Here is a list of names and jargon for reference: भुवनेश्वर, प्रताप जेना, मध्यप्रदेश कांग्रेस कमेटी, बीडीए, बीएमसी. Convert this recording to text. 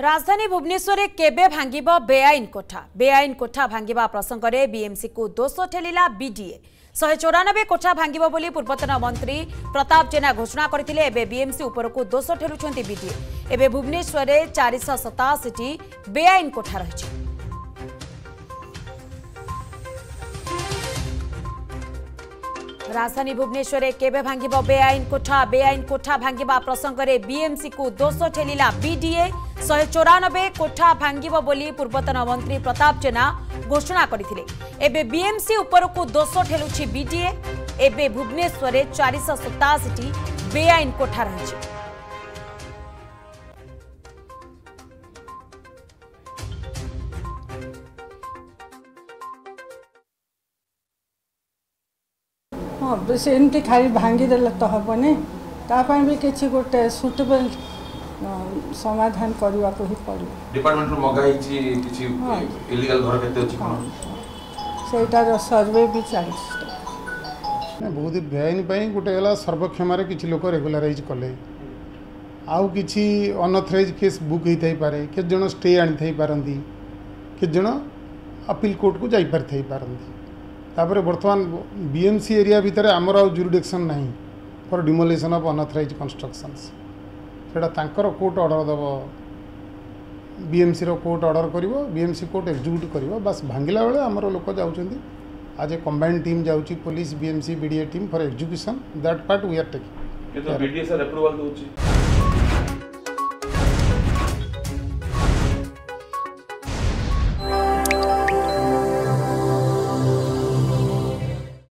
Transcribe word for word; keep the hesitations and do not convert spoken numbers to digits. राजधानी भुवनेश्वर केबे भांगिब बेआईन कोठा बेआईन कोठा भांगिबा प्रसंग रे बीएमसी को दोष ठेलिला बीडीए शहे चौरानबे कोठा भांगिब बोली पूर्वतन मंत्री प्रताप जेना घोषणा करथिले। एबे बीएमसी उपरकू दोष ठेलुछंती बीडीए। एबे भुवनेश्वर रे चार सौ सत्तासी टी बेआईन कोठा रहिछि। राजधानी भुवनेश्वर केबे भांगिब बेआईन कोठा बेआईन कोठा भांगिबा प्रसंग रे बीएमसी को दोष ठेलिला बीडीए शहे चौरानबे कोठा भांगिब बोली पूर्वतन मंत्री प्रताप जेना घोषणा करथिले। एबे बीएमसी उपरकू दोष ठेलुछि बीडीए। एबे भुवनेश्वर रे चार सौ सत्तासी टी बेआईन कोठा रहिछि। हाँ सेमती खाली भांगीदेले तो हेनी तापाई भी किसी गोटे सुटेबल समाधान करने को ही पड़े। डिपार्टमेंट मगाई किसी इलीगल घर केते अछि कोन सेटा रो सर्वे भी चली बहुत बेआईन पर गोटे सर्वक्षम किसी लोक रेगुलराइज कले आउ कि अनऑथराइज केस बुक होता है के जन स्टे आनी पारती के जन अपील कोर्ट को जाई पारथै पारती। तापर बर्तमान बीएमसी एरिया भितर आमर आउ जुरिडिक्शन नहीं for demolition of unauthorized constructions सेटा तांकर कोर्ट ऑर्डर दब बीएमसी रो कोर्ट ऑर्डर करिवो बीएमसी कोर्ट एक्जिक्यूट करिवो बस। भांगिला बेले आमर लोक जाउचंदी आज ए कंबाइंड टीम जाउची police बीएमसी बीडीए team for execution that part we are taking. ये तो बीडीए सर अप्रूवल दोची।